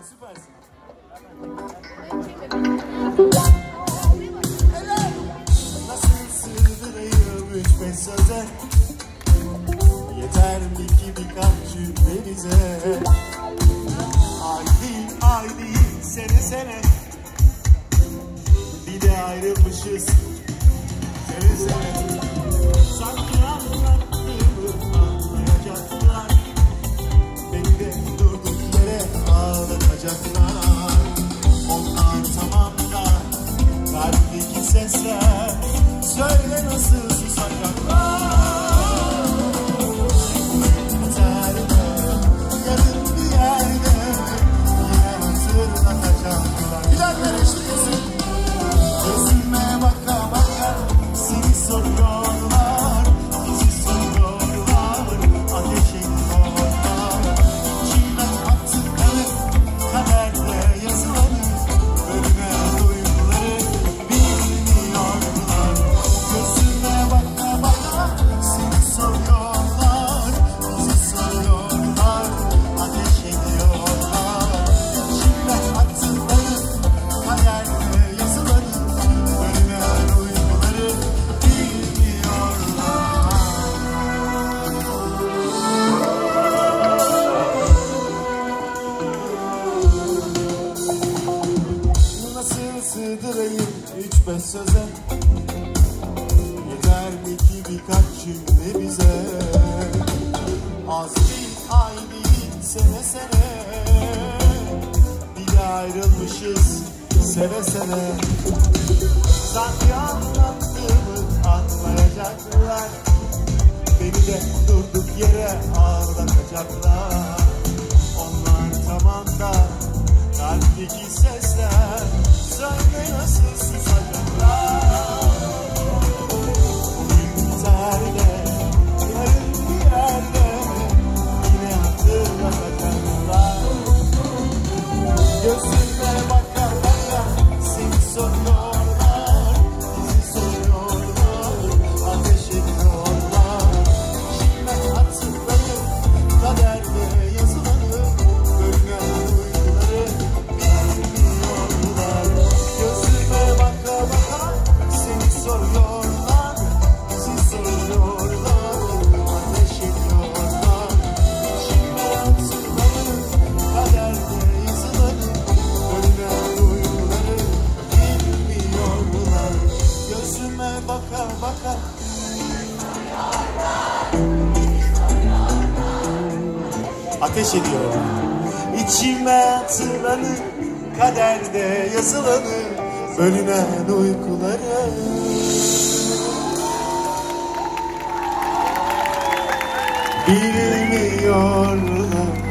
Bravo, süpersin. Nasıl sığdırayım 3-5 söze? Yeter mi ki birkaç cümle bize? Ay değil, ay değil, sene sene. Bir de ayrılmışız, sene sene. Sanki anlattığımı anlayacaklar. Beni de durduk yere ağlatacaklar. Onlar tamam da kalpteki sesler. Söyle nasıl susacaklar? Söze yeter mi ki birkaç cümle bize? Az değil, ay değil, sene sene. Bir de ayrılmışız, seve seve. Sanki anlattığımı anlayacaklar. Beni de durduk yere ağlatacaklar. Onlar tamam da kalpteki sesler. Söyle nasıl susacaklar? Bugün biterler, yarın bir yerde yine hatırlatacaklar. Gözüne baka baka seni soruyorlar, bizi soruyorlar, ateş ediyorlar. Şimdi hatırlayın, kaderde yazılanı, ölüme ateş ediyor. İçime atılanı, kaderde yazılanı, bölünen uykuları. Bilmiyorlar.